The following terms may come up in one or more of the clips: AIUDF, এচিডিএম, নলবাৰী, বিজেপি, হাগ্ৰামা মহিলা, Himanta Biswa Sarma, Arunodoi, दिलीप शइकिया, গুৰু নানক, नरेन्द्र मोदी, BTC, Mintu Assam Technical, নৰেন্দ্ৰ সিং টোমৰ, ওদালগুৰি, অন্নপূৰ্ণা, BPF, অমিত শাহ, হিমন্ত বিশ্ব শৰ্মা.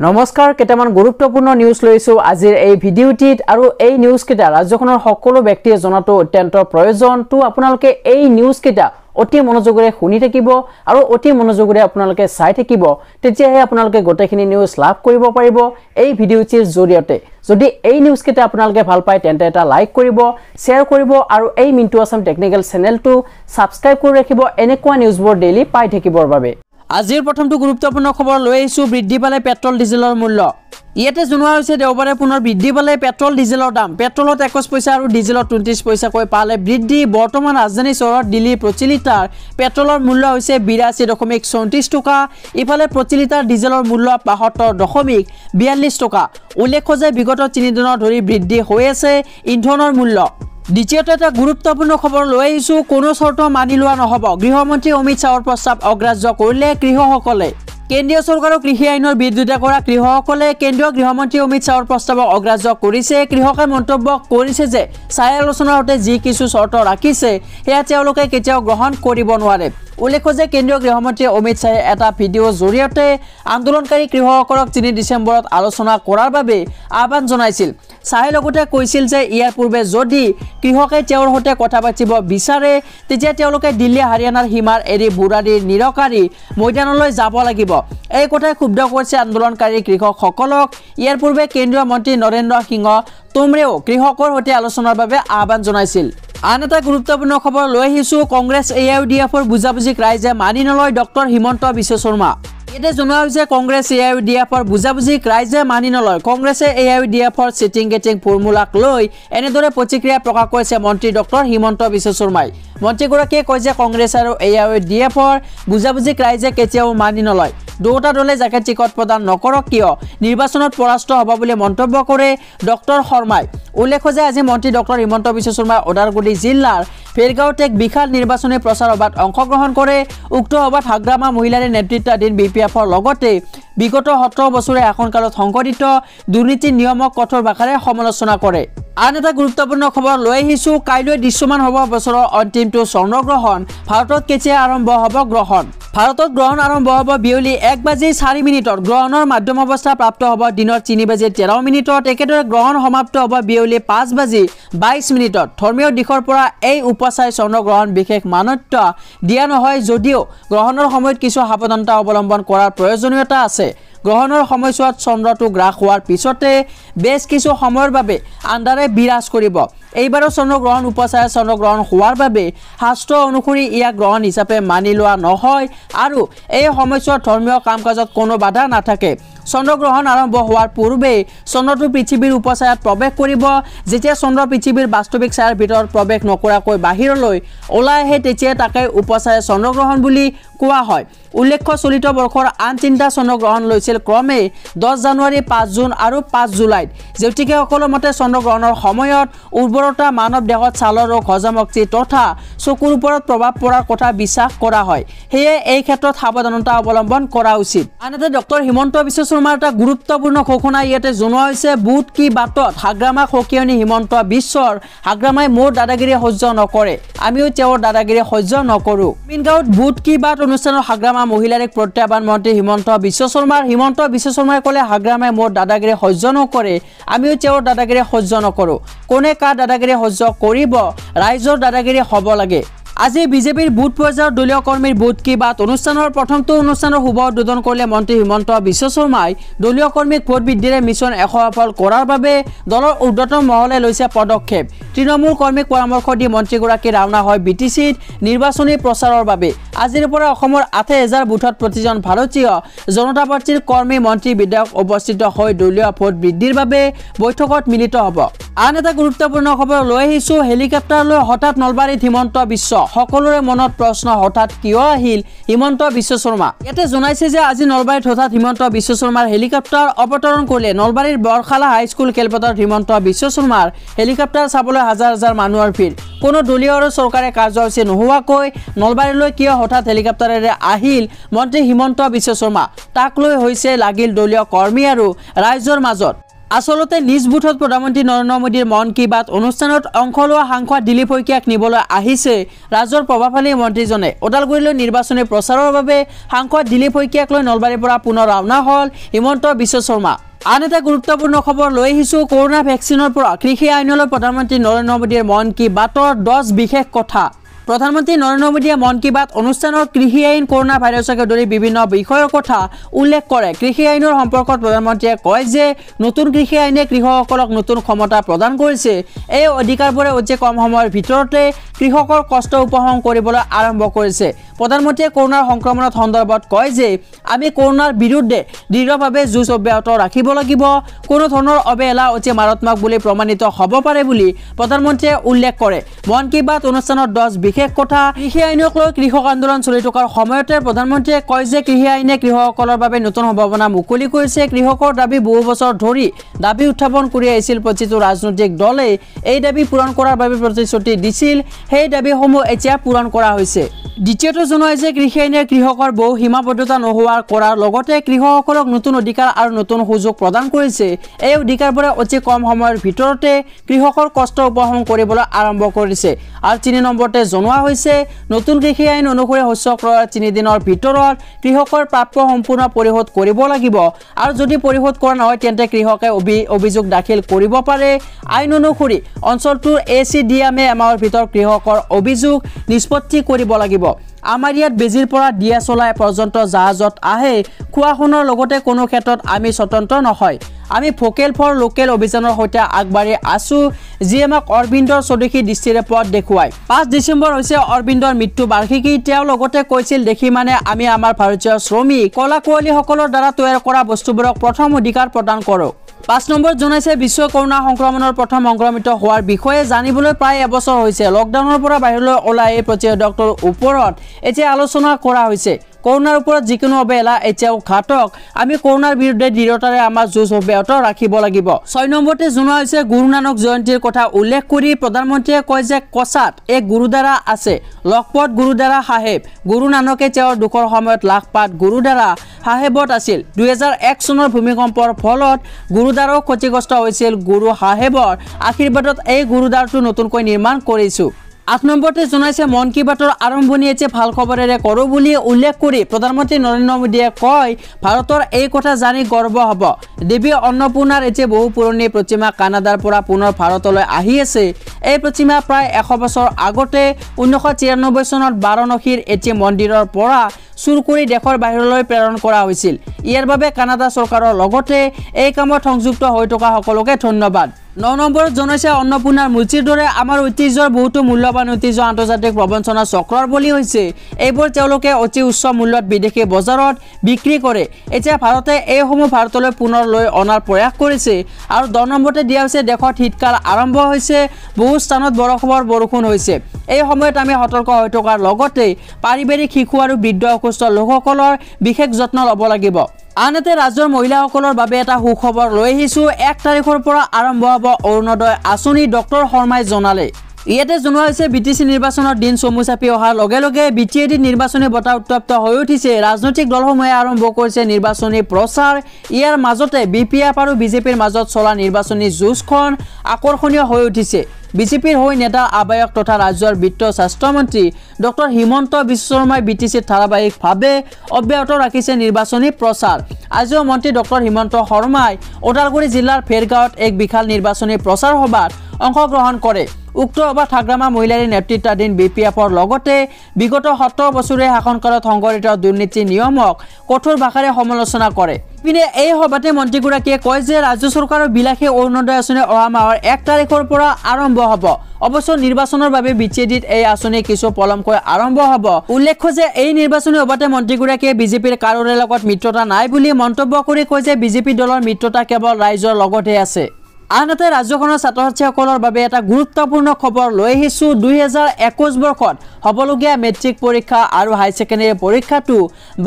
नमस्कार केटामान गुरुत्वपूर्ण news lasso आजिर ए भिडियोटित आरो ए news केटा राज्यखনৰ সকলো ব্যক্তিয়ে জনাটো অত্যন্ত প্ৰয়োজন। তো আপোনালোকে এই নিউজ কেটা অতি মনোযোগৰে শুনি থাকিব আৰু অতি মনোযোগৰে আপোনালোকে চাই থাকিব, তেতিয়াহে আপোনালোকে গোটেখিনি নিউজ লাভ কৰিব পাৰিব এই ভিডিওটিৰ জৰিয়তে। যদি এই নিউজ কেটা আপোনালোকে ভাল পায় তেন্তে এটা লাইক কৰিব, শেয়াৰ কৰিব আৰু এই মিন্টু আসাম টেকনিক্যাল চেনেলটো সাবস্ক্রাইব কৰি ৰাখিব এনেকুৱা নিউজবোৰ ডেইলি পাই থাকিবৰ বাবে। আজিৰ প্ৰথমটো গুৰুত্বপূৰ্ণ খবৰ লৈ আহিছো, বৃদ্ধি পালে পেট্ৰল ডিজেলৰ মূল্য। ইয়াতে জনোৱা হৈছে দেওবাৰে পুনৰ বৃদ্ধি পালে পেট্ৰল ডিজেলৰ দাম। পেট্ৰলত 21 পইচা আৰু ডিজেলত 29 পইচাকৈ পালে বৃদ্ধি। বৰ্তমান ৰাজধানী চহৰত দিল্লী প্ৰতি লিটাৰ পেট্ৰলৰ মূল্য হৈছে 82.34 টকা। ইফালে প্ৰতি লিটাৰ ডিজেলৰ মূল্য 75.42 টকা। উল্লেখ্য যে বিগত 3 দিনৰ ধৰি বৃদ্ধি হৈ আছে ইন্ধনৰ মূল্য। দ্বিতীয়তে এটা গুরুত্বপূর্ণ খবর লৈ আহিছো, কোনো শর্ত মানি লওয়া নহব। গৃহমন্ত্রী অমিত শাহর প্রস্তাব অগ্রাহ্য করলে কৃষকসকলে। কেন্দ্রীয় সরকারের কৃষি আইনের বিরোধিতা করা কৃষকসকলে কেন্দ্রীয় গৃহমন্ত্রী অমিত শাহর প্রস্তাব অগ্রাহ্য করেছে। কৃষকে মন্তব্য করেছে যে চাই আলোচনাতে যি কিছু শর্ত রাখিছে সেয়া তেওঁলোকে কেতিয়াও গ্রহণ কৰিব নোৱাৰে। উল্লেখ্য যে কেন্দ্রীয় গৃহমন্ত্রী অমিত শাহে এটা ভিডিওর জৰিয়তে আন্দোলনকারী কৃষকসকলক ৩ ডিসেম্বৰত আলোচনা কৰাৰ বাবে আহ্বান জনাইছিল। শাহে লগতে কৈছিল যে ইয়াৰ পূৰ্বে যদি কৃষকে তেওঁৰ সৈতে কথা পাতিব বিচাৰে তেতিয়া তেওঁলোকে দিল্লী হাৰিয়ানাৰ সীমাৰ এৰি বুঢ়াৰীৰ নিৰকাৰী ময়দানলৈ যাব লাগিব। এই কথাই ক্ষুব্ধ কৰিছে আন্দোলনকাৰী কৃষকসকলক। ইয়াৰ পূৰ্বে কেন্দ্ৰীয় মন্ত্ৰী নৰেন্দ্ৰ সিং টোমৰেও কৃষকৰ সৈতে আলোচনাৰ বাবে আহ্বান জনাইছিল। আন এটা গুৰুত্বপূৰ্ণ খবৰ লৈ আহিছো, কংগ্ৰেছ AIUDFৰ বুজাবুজিক ৰাইজে মানি নলয়। ডক্টৰ হিমন্ত বিশ্ব শৰ্মা। ইয়াতে জনোৱা হৈছে কংগ্ৰেছ AIUDFৰ বুজাবুজিক ৰাইজে মানি নলয়। কংগ্ৰেছে AIUDFৰ চিটিং গেটিং ফৰ্মুলাক লৈ এনেদৰে প্ৰতিক্ৰিয়া প্ৰকাশ কৰিছে মন্ত্ৰী ডক্টৰ হিমন্ত বিশ্ব শৰ্মাই। মন্ত্ৰীগৰাকীয়ে কয় যে কংগ্ৰেছ আৰু AIUDFৰ বুজাবুজিক ৰাইজে কেতিয়াও মানি নলয়। দুটা দলে যাকে টিকট প্রদান নকৰক কিয় নিৰ্বাচনত পৰাস্ত হ'ব বুলি মন্তব্য কৰে ডক্টৰ শৰ্মাই। উল্লেখ্য যে আজি মন্ত্ৰী ডক্টৰ হিমন্ত বিশ্ব শৰ্মাই ওদালগুৰি জিলাৰ ফেৰগাঁৱত এক বিশাল নিৰ্বাচনী প্ৰচাৰ সভাত অংশগ্ৰহণ কৰে। উক্ত সভাত হাগ্ৰামা মহিলাৰে নেতৃত্বাধীন BPFৰ লগতে বিগত 17 বছৰে শাসনকালত সংঘটিত দুৰ্নীতি নিয়মক কঠোৰ ভাষাৰে সমালোচনা কৰে। আন এটা গুৰুত্বপূৰ্ণ খবৰ লৈ আহিছো, কাইলৈ দৃশ্যমান হ'ব বছৰৰ অন্তিমটো চন্দ্ৰগ্ৰহণ। ভাৰতত কেতিয়া আৰম্ভ হ'ব গ্ৰহণ? ভাৰতত গ্ৰহণ আৰম্ভ হ'ব বিয়লি 1:04 মিনিটত। গ্ৰহণৰ মাধ্যম অৱস্থা প্ৰাপ্ত হ'ব দিনৰ 3:13 মিনিটত। একেদৰে গ্ৰহণ সমাপ্ত হ'ব বিয়লি 5:22 মিনিটত। ধৰ্মীয় দিশৰ পৰা এই উপাচাৰ চন্দ্ৰগ্ৰহণ বিশেষ মানত্ব দিয়া নহয় যদিও গ্ৰহণৰ সময়ত কিছু সাৱধানতা অৱলম্বন কৰাৰ প্ৰয়োজনীয়তা আছে। গ্ৰহণৰ সময়ছোৱাত চন্দ্ৰটো গ্ৰাস হোৱাৰ পিছতে বেছ কিছু সময়ৰ বাবে আন্ধাৰে বিৰাজ কৰিব। এইবাৰৰ চন্দ্ৰগ্ৰহণ উপাচাৰ চন্দ্ৰগ্ৰহণ হোৱাৰ বাবে শাস্ত্ৰ অনুসৰি ইয়াক গ্ৰহণ হিচাপে মানি লোৱা নহয় আৰু এই সময়ছোৱাত ধৰ্মীয় কাম কাজত কোনো বাধা নাথাকে। চন্দ্ৰগ্ৰহণ আৰম্ভ হোৱাৰ পূৰ্বে চন্দ্ৰটো পৃথিৱীৰ উপছায়াত প্ৰৱেশ কৰিব। যেতিয়া চন্দ্ৰ পৃথিৱীৰ বাস্তৱিক ছায়াৰ ভিতৰত প্ৰৱেশ নকৰাকৈ বাহিৰলৈ ওলাই আহে তেতিয়া তাকে উপছায়া চন্দ্ৰগ্ৰহণ বুলি কোৱা হয়। উল্লেখ্য চলিত বৰ্ষৰ আন 3টা চন্দ্ৰগ্ৰহণ লৈছিল ক্ৰমে 10 জানুৱাৰী, 5 জুন আৰু 5 জুলাইত। জ্যোতিষীসকলৰ মতে চন্দ্ৰগ্ৰহণৰ সময়ত উৰ্বৰতা, মানৱ দেহত ছালৰ ৰোগ, হজমশক্তি তথা চকুৰ ওপৰত প্ৰভাৱ পৰাৰ কথা বিশ্বাস কৰা হয়। সেয়ে এই ক্ষেত্ৰত সাৱধানতা অৱলম্বন কৰা উচিত। আনহাতে ডক্টৰ হিমন্ত বিশ্ব শৰ্মাৰ এটা গুৰুত্বপূৰ্ণ ঘোষণা ইয়াতে জনোৱা হৈছে, বুট কি বাটত হাগ্ৰামা সকিয়নি হিমন্ত বিশ্বৰ। হাগ্ৰামাই মোৰ দাদাগিৰি সহ্য নকৰে, আমিও তেওঁৰ দাদাগিৰি সহ্য নকৰোঁ। মিনগাঁৱত বুট কি বাট অনুষ্ঠানৰ হাগ্ৰামা মহিলাৰ এক প্ৰত্যাহ্বান মন্ত্ৰী হিমন্ত বিশ্ব শৰ্মাৰ। হিমন্ত বিশ্ব শৰ্মাই ক'লে হাগ্ৰামাই মোৰ দাদাগিৰি সহ্য নকৰে, আমিও তেওঁৰ দাদাগিৰি সহ্য নকৰোঁ। কোনে কাৰ দাদাগিৰি সহ্য কৰিব, ৰাইজৰ দাদাগিৰি হ'ব লাগে। আজি বিজেপিৰ বুথ পৰ্যায়ৰ দলীয় কৰ্মীৰ বুট কি বাত অনুষ্ঠানৰ প্ৰথমটো অনুষ্ঠানৰ শুভ উদ্বোধন কৰিলে মন্ত্ৰী হিমন্ত বিশ্ব শৰ্মাই। দলীয় কৰ্মীক ভোট বৃদ্ধিৰে মিছন 100 সফল কৰাৰ বাবে দলৰ ঊৰ্ধতম মহলে লৈছে পদক্ষেপ। তৃণমূল কৰ্মীক পৰামৰ্শ দি মন্ত্ৰীগৰাকী ৰাওনা হয় BTCত নিৰ্বাচনী প্ৰচাৰৰ বাবে। আজিৰ পৰা অসমৰ 8,000 বুথত প্ৰতিজন ভাৰতীয় জনতা পাৰ্টীৰ কৰ্মী, মন্ত্ৰী, বিধায়ক উপস্থিত হৈ দলীয় ভোট বৃদ্ধিৰ বাবে বৈঠকত মিলিত হ'ব। আন এটা গুৰুত্বপূৰ্ণ খবৰ লৈ আহিছো, হেলিকপ্টাৰলৈ হঠাৎ নলবাৰীত হিমন্ত বিশ্ব। সকলোৰে মনত প্ৰশ্ন, হঠাৎ কিয় আহিল হিমন্ত বিশ্ব শৰ্মা? ইয়াতে জনাইছে যে আজি নলবাৰীত হঠাৎ হিমন্ত বিশ্ব শৰ্মাৰ হেলিকপ্টাৰ অৱতৰণ কৰিলে। নলবাৰীৰ বৰখালা হাইস্কুল খেলপথাৰত হিমন্ত বিশ্ব শৰ্মাৰ হেলিকপ্টাৰ চাবলৈ হাজাৰ হাজাৰ মানুহৰ ভিৰ। কোনো দলীয় আৰু চৰকাৰে কাৰ্যসূচী নোহোৱাকৈ নলবাৰীলৈ কিয় হঠাৎ হেলিকপ্টাৰেৰে আহিল মন্ত্ৰী হিমন্ত বিশ্ব শৰ্মা, তাক লৈ হৈছে লাগিল দলীয় কৰ্মী আৰু ৰাইজৰ মাজত। आसलते निज बुथत प्रधानमंत्री नरेन्द्र मोदी मन की बात अनुष्ठान अंश ला सांसद दिलीप शइकियाक निबले राजर प्रभावशाली मंत्रीजने उदालगुरी निर्वाचन प्रचार सांसद दिलीप शइकियाक नलबारीर पर पुनः रवाना हल हिमंत बिश्व शर्मा। आन एटा गुरुत्वपूर्ण खबर लैसो कोरोना वैक्सीनर पर कृषि आईनल प्रधानमंत्री नरेन्द्र मोदी मन की बातर 10 विशेष कथा। प्रधानमंत्री नरेन्द्र मोदी मन की बात अनुष्ठान कृषि आईन कोरोना वायरस के धरी विभिन्न विषय कथा उल्लेख करे। कृषि आईनर सम्पर्क प्रधानमंत्री कय जे नतुन कृषि आईने कृषकक नतुन क्षमता प्रदान करिसे। ए अधिकारबोरे अति कम समयर भितरते कृषकर कष्ट उपशम কৰিবলৈ आरम्भ करिसे। प्रधानमंत्री कोरोना संक्रमण सन्दर्भत कय जे आमी कोरोनार विरुद्धे दृढ़भावे जुझ अब्याहत राखिब লাগিব, कोनो धৰণৰ अवहेला अति मारात्मक বুলি प्रमाणित হ'ব পাৰে বুলি प्रधानमंत्री उल्लेख करे। मन की बात अनुष्ठान 10 विशेष कथा। कृषि आईनक कृषक आंदोलन चलि थकार समयते प्रधानमंत्री कय जे कृषि आईने कृषकসকলৰ বাবে নতুন সম্ভাৱনা মুকলি কৰিছে। कृषकर दाबी बहु बछर धरि दाबी উত্থাপন কৰি আহিছিল। প্ৰতিটো ৰাজনৈতিক দলে এই দাবী পূৰণ কৰাৰ বাবে প্ৰতিশ্ৰুতি দিছিল। সেই দাবীসমূহ এতিয়া পূৰণ কৰা হৈছে। দ্বিতীয়টো জনোৱা হৈছে কৃষি আইনে কৃষকৰ বহু সীমাবদ্ধতা নোহোৱাৰ কৰাৰ লগতে কৃষকসকলক নতুন অধিকাৰ আৰু নতুন সুযোগ প্ৰদান কৰিছে। এই অধিকাৰবোৰে অতি কম সময়ৰ ভিতৰতে কৃষকৰ কষ্ট উপশম কৰিবলৈ আৰম্ভ কৰিছে। আৰু ৩ নম্বৰতে জনোৱা হৈছে নতুন কৃষি আইন অনুসৰি শস্য ক্ৰয়ৰ ৩ দিনৰ ভিতৰত কৃষকৰ প্ৰাপ্য সম্পূৰ্ণ পৰিশোধ কৰিব লাগিব। আৰু যদি পৰিশোধ কৰা নহয় তেন্তে কৃষকে অভিযোগ দাখিল কৰিব পাৰে। আইন অনুসৰি অঞ্চলটোৰ এচিডিএমএ এমাহৰ ভিতৰত কৃষকৰ অভিযোগ নিষ্পত্তি কৰিব লাগিব। आमार इतना बेजिर पर दिया चलाय पर्यन्त जहाजत आए खुआखनर लगते कोनो क्षेत्रत आमी स्वतंत्र नहय। आमी फोकेल फर लोकेल अभियानर सहित आगबाढ़ी आसु जी आमक अरविंदर स्वदेशी दृष्टिरे पथ देखाय। 5 डिसेम्बर होइसे अरविंदर मृत्यु बार्षिकी। तेव लगते कैसिल देखि माने आमी आमार भारतीय श्रमिक कला कुवलीसकलर द्वारा तैयार करा बस्तुबोरक प्रथम अधिकार प्रदान करो। 5 নম্বৰ जनाइছে বিশ্ব করোনা সংক্রমণৰ প্ৰথম সংক্ৰমিত হোৱাৰ বিষয়ে জানিবলৈ প্ৰায় এবছৰ হৈছে। লকডাউনৰ পৰা বাহিৰলৈ ওলাই এই প্ৰতিষেধকটোৰ ওপৰত এতিয়া আলোচনা কৰা হৈছে। করোনার ऊपर जिको अवहेला एतियाओ घातक। आमी करणार विरुद्धे दृढ़तारे आमार जुझ अब्याहत राखिब लागिब। 6 নম্বरते जोना होइसे गुरु नानक जयंतीर कथा उल्लेख करी प्रधानमंत्रीये कय जे कसात एक गुरुद्वारा आछे लखपत गुरुद्वारा साहेब। गुरु नानके तेओर दुखर समयत लाखपात गुरुद्वारा साहेबत आछिल। 2001 सনৰ भूमिकम्पर फলত गुरुद्वारा क्षतिग्रस्त হৈছিল। গুৰু সাহেবৰ আশীৰ্বাদত এই গুৰুদ্বাৰটো নতুনকৈ নিৰ্মাণ কৰিছো। 8 নম্বरते जनाइছে मन की बातर आरम्भणि एतिया ভাল खबरेरे करो बुली उल्लेख करी प्रधानमंत्री नरेन्द्र मोदीये कय भारतर एई कथा जानि गर्व हब। देवी अन्नपूर्णार एतिया बहु पुरनी प्रतिमा कानाडार परा पुनः भारतলৈ आहि आछे। एई प्रतिमा प्राय 100 बछर आगते 1993 सनत वाराणसीर एतिया मन्दिरर परा चुर करी देशर बाहिरলৈ प्रेरण কৰা হৈছিল। ইয়াৰ বাবে কানাডা চৰকাৰৰ লগতে এই কামত সংযুক্ত হৈ থকা সকলোকে ধন্যবাদ। 9 নম্বৰত জনাইছে অন্নপূৰ্ণাৰ মূৰ্তিৰ দৰে আমাৰ ঐতিহ্যৰ বহুতো মূল্যৱান ঐতিহ্য আন্তৰ্জাতিক প্ৰবঞ্চনা চক্ৰৰ বলি হৈছে। এইবোৰ তেওঁলোকে অতি উচ্চ মূল্যত বিদেশী বজাৰত বিক্ৰী কৰে। এতিয়া ভাৰতে এইসমূহ ভাৰতলৈ পুনৰ লৈ অনাৰ প্ৰয়াস কৰিছে। আৰু 10 নম্বৰতে দিয়া হৈছে দেশত শীতকাল আৰম্ভ হৈছে। বহু স্থানত বৰষুণৰ বৰষুণ হৈছে। এই সময়ত আমি সতৰ্ক হৈ থকাৰ লগতে পাৰিবাৰিক শিশু আৰু বৃদ্ধ অসুস্থ লোকসকলৰ বিশেষ যত্ন ল'ব লাগিব। আনহাতে ৰাজ্যৰ মহিলাসকলৰ বাবে এটা সুখবৰ লৈ আহিছো। 1 তাৰিখৰ পৰা আৰম্ভ হ'ব অৰুণোদয় আঁচনি, ডক্টৰ শৰ্মাই জনালে। ইয়াতে জনোৱা হৈছে বিটিচি নিৰ্বাচনৰ দিন চমু চাপি অহাৰ লগে লগে বিটিএডি নিৰ্বাচনী বতাহ উত্তপ্ত হৈ উঠিছে। ৰাজনৈতিক দলসমূহে আৰম্ভ কৰিছে নিৰ্বাচনী প্ৰচাৰ। ইয়াৰ মাজতে বিপিএফ আৰু বিজেপিৰ মাজত চলা নিৰ্বাচনী যুঁজখন আকৰ্ষণীয় হৈ উঠিছে। বিজেপিৰ হৈ নেতা আহ্বায়ক তথা ৰাজ্যৰ বিত্ত স্বাস্থ্যমন্ত্ৰী ডক্টৰ হিমন্ত বিশ্ব শৰ্মাই বিটিচিত ধাৰাবাহিকভাৱে অব্যাহত ৰাখিছে নিৰ্বাচনী প্ৰচাৰ। আজিও মন্ত্ৰী ডক্টৰ হিমন্ত শৰ্মাই ওদালগুৰি জিলাৰ ফেৰগাঁৱত এক বিশাল নিৰ্বাচনী প্ৰচাৰ সভাত অংশগ্ৰহণ কৰে। उक्त सभा थाग्रामा महिलार नेतृत्वाधीन बीपीएफर लगते विगत 70 बछरे शासनकालत संघटित दुर्नीति नियमक कठोर भाषारे समालोचना करे। इपिने এই সভাতে মন্ত্ৰীগৰাকীয়ে কয় যে ৰাজ্য চৰকাৰৰ বিলাসী অৰুণোদয় আঁচনি অহা মাহৰ 1 তাৰিখৰ পৰা আৰম্ভ হ'ব। অৱশ্যে নিৰ্বাচনৰ বাবে বিচ্ছেদিত এই আঁচনি কিছু পলমকৈ আৰম্ভ হ'ব। উল্লেখ্য যে এই নিৰ্বাচনী সভাতে মন্ত্ৰীগৰাকীয়ে বিজেপিৰ কাৰোৰে লগত মিত্ৰতা নাই বুলি মন্তব্য কৰি কয় যে বিজেপি দলৰ মিত্ৰতা কেৱল ৰাইজৰ লগতহে আছে। আনহাতে ৰাজ্যখনৰ ছাত্ৰ ছাত্ৰীসকলৰ বাবে এটা গুৰুত্বপূৰ্ণ খবৰ লৈ আহিছো। 2021 বৰ্ষত হ'বলগীয়া মেট্ৰিক পৰীক্ষা আৰু হাই ছেকেণ্ডেৰী পৰীক্ষাটো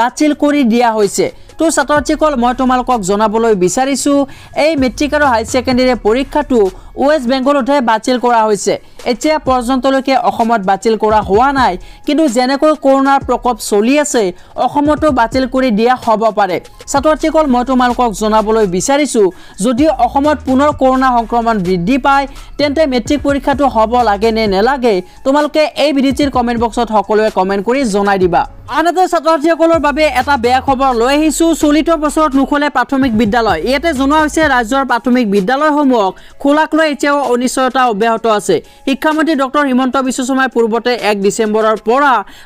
বাতিল কৰি দিয়া হৈছে। तो छात्रछिकल मैं तुमको जानबले विचारिछु ए मेट्रिक और हाई सेकेंडरी परीक्षा तो वेस्ट बेंगलत बातिल करा होइसे। एतिया पर्यन्तলৈকে অসমত বাতিল কৰা হোৱা নাই, কিন্তু যেনেকৈ কৰোনাৰ প্ৰকোপ চলি আছে অসমতো বাতিল কৰি দিয়া হ'ব পাৰে। ছাত্ৰছাত্ৰীসকল মই তোমালোকক জনাবলৈ বিচাৰিছো যদি অসমত পুনৰ কৰোনা সংক্ৰমণ বৃদ্ধি পায় তেন্তে মেট্ৰিক পৰীক্ষাটো হ'ব লাগে নে নেলাগে তোমালোকে এই ভিডিওৰ কমেন্ট বক্সত সকলোৱে কমেন্ট কৰি জনাই দিবা। আন এটা ছাত্ৰছাত্ৰীসকলৰ বাবে এটা বেয়া খবৰ লৈ আহিছো। চলিত বছৰত নুখলে প্ৰাথমিক বিদ্যালয় ইয়াতে জনোৱা হৈছে ৰাজ্যৰ প্ৰাথমিক বিদ্যালয়সমূহক খোলাক লৈ এতিয়াও অনিশ্চয়তা অব্যাহত আছে। শিক্ষামন্ত্রী ডক্টর হিমন্ত বিশ্ব শর্মায় পূর্বতে 1 ডিসেম্বরের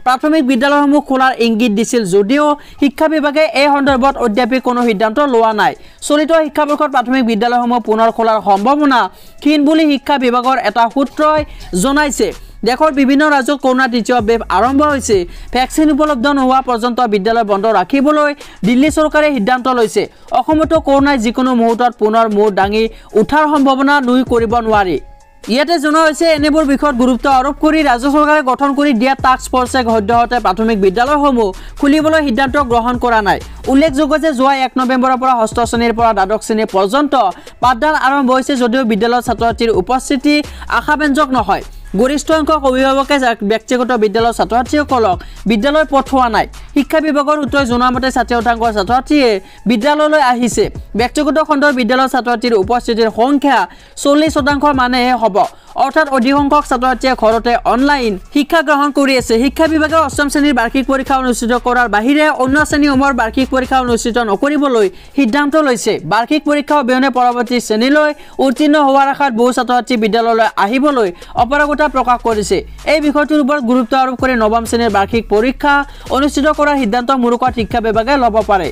প্রাথমিক বিদ্যালয়সমূহ খোলার ইঙ্গিত দিছিল যদিও শিক্ষা বিভাগে এই সন্দর্ভত অদ্যাপি কোনো সিদ্ধান্ত লওয়া নাই। চলিত শিক্ষাবর্ষত প্রাথমিক বিদ্যালয়সমূহ পুনৰ খোলার সম্ভাৱনা ক্ষীণ বুলি শিক্ষা বিভাগৰ এটা সূত্ৰই জনাইছে। দেশৰ বিভিন্ন ৰাজ্যত কৰোনা তৃতীয় বেব আৰম্ভ হৈছে। ভ্যাকসিন উপলব্ধ নোহোৱা পৰ্যন্ত বিদ্যালয় বন্ধ ৰাখিবলৈ দিল্লী চৰকাৰে সিদ্ধান্ত লৈছে। অসমতো কৰোনাই যিকোনো মুহূৰ্তত পুনৰ মূৰ দাঙি উঠাৰ সম্ভাৱনা নুই কৰিব নোৱাৰি। ইয়াতে জনা হৈছে এনেবোৰ বিষয়ত গুৰুত্ব আৰোপ কৰি ৰাজ্য চৰকাৰে গঠন কৰি দিয়া টাস্ক ফৰ্চে সদ্যহতে প্ৰাথমিক বিদ্যালয়সমূহ খুলিবলৈ সিদ্ধান্ত গ্ৰহণ কৰা নাই। উল্লেখযোগ্য যে যোৱা 1 নৱেম্বৰৰ পৰা ষষ্ঠ শ্ৰেণীৰ পৰা দ্বাদশ শ্ৰেণী পৰ্যন্ত পাঠদান আৰম্ভ হৈছে যদিও বিদ্যালয়ৰ ছাত্ৰছাত্ৰীৰ উপস্থিতি আশাব্যঞ্জক নহয়। গরিষ্ঠ সংখ্যক অভিভাবকে ব্যক্তিগত বিদ্যালয় ছাত্রছাত্রীসকলক বিদ্যালয় পঠোৱা নাই। শিক্ষা বিভাগৰ সূত্ৰই জনোৱা মতে ছাত্রছাত্রীসকল ছাত্রছাত্রীয়ে বিদ্যালয়লৈ আহিছে। ব্যক্তিগত খণ্ডৰ বিদ্যালয় ছাত্রছাত্ৰীৰ উপস্থিতিৰ সংখ্যা 40% মানে হ'ব, অর্থাৎ অধিকসংখ্যক ছাত্রছাত্রীয়ে ঘৰতে অনলাইন শিক্ষা গ্ৰহণ কৰি আছে। শিক্ষা বিভাগে 8ম শ্রেণীৰ বার্ষিক পৰীক্ষা অনুষ্ঠিত কৰাৰ বাহিৰে অন্য শ্ৰেণীসমূহৰ বার্ষিক পৰীক্ষা অনুষ্ঠিত নকৰিবলৈ সিদ্ধান্ত লৈছে। বার্ষিক পৰীক্ষা অবিহনে পৰৱৰ্তী শ্ৰেণীলৈ উত্তীৰ্ণ হোৱাৰ আশাত বহু ছাত্রছাত্রী বিদ্যালয়লৈ আহিবলৈ অপাৰগতা প্রকাশ করেছে। এই বিষয়টির উপর গুরুত্ব আরোপ করে 9ম শ্রেণীর বার্ষিক পরীক্ষা অনুষ্ঠিত করার সিদ্ধান্ত মূলকত শিক্ষা বিভাগে লব পারে।